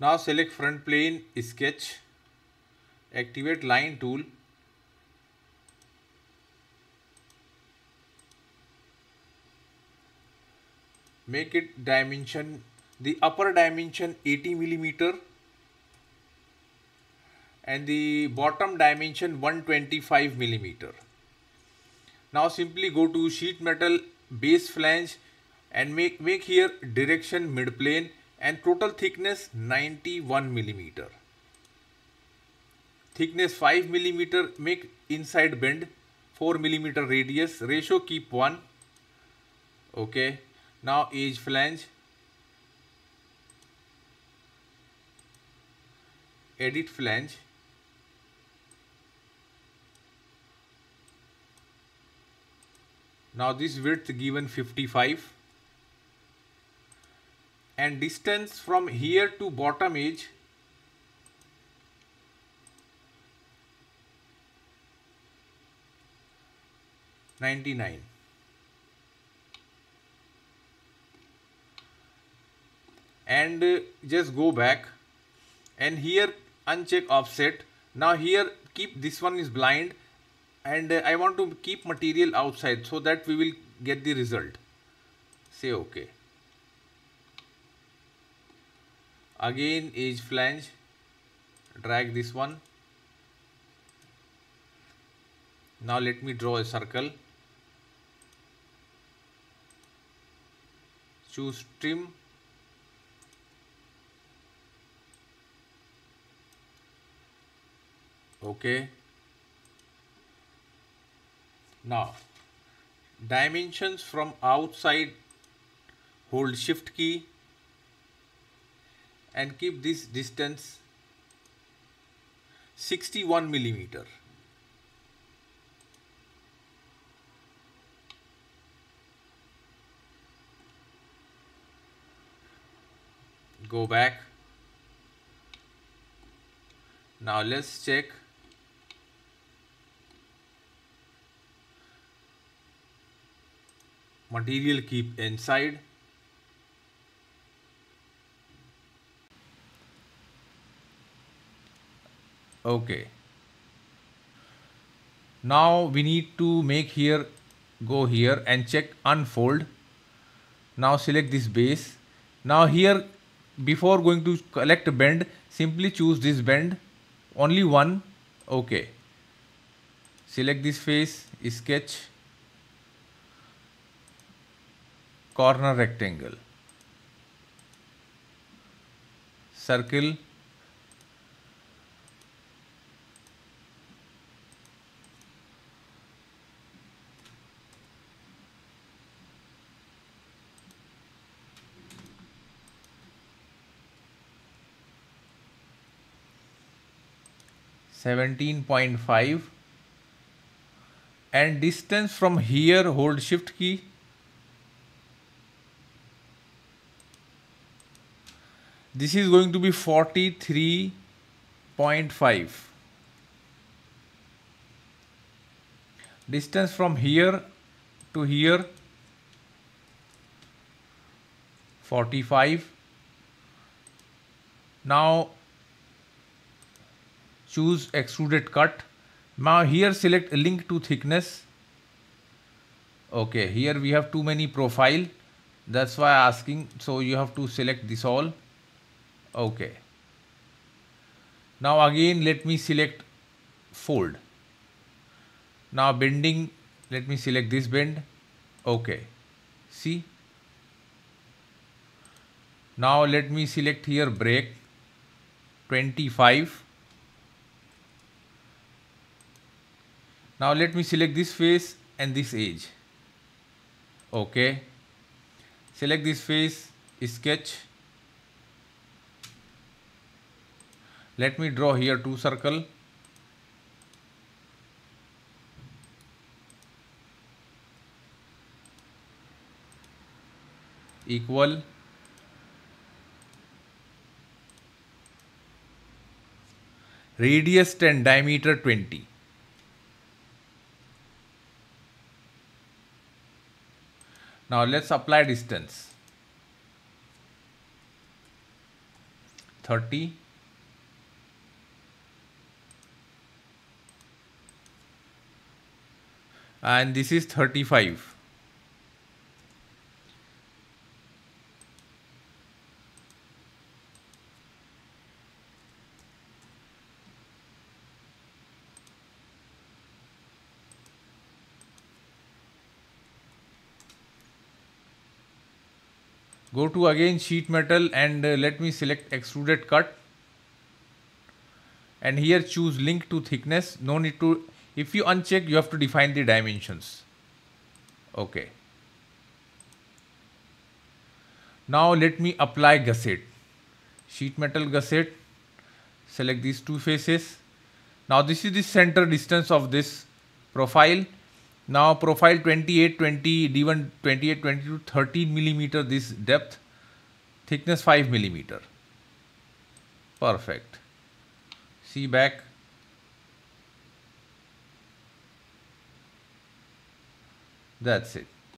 Now select front plane sketch, activate line tool. Make it dimension, the upper dimension 80 mm and the bottom dimension 125 mm. Now simply go to sheet metal base flange and make here direction midplane and total thickness 91 mm. Thickness 5 mm, make inside bend 4 mm radius, ratio keep 1. Okay. Now edge flange, edit flange, now this width given 55 and distance from here to bottom edge 99. And just go back and here uncheck offset. Now here keep this one is blind and I want to keep material outside so that we will get the result. Say OK. Again edge flange, drag this one. Now let me draw a circle. Choose trim. Okay. Now dimensions from outside, hold shift key and keep this distance 61 mm. Go back. Now let's check. Material keep inside. Okay. Now we need to make here, go here and check unfold. Now select this base. Now here before going to select bend, simply choose this bend, only one. Okay. Select this face, sketch, corner rectangle, circle, (17.5) and distance from here, hold shift key. This is going to be 43.5. Distance from here to here 45. Now choose extruded cut. Now here select link to thickness. Okay, here we have too many profile. That's why asking. So you have to select this all. Okay. Now again let me select fold. Now bending, let me select this bend. Okay. See. Now let me select here break 25. Now let me select this face and this edge. Okay. Select this face, sketch. Let me draw here 2 circles. Equal. Radius 10, diameter 20. Now let's apply distance. 30. And this is 35. Go to again sheet metal and let me select extruded cut. And here choose link to thickness. No need to, if you uncheck, you have to define the dimensions. Okay. Now let me apply gusset. Sheet metal gusset. Select these two faces. Now this is the center distance of this profile. Now profile 28, 20 to 13 millimeter, this depth, thickness 5 millimeter. Perfect. See back. That's it.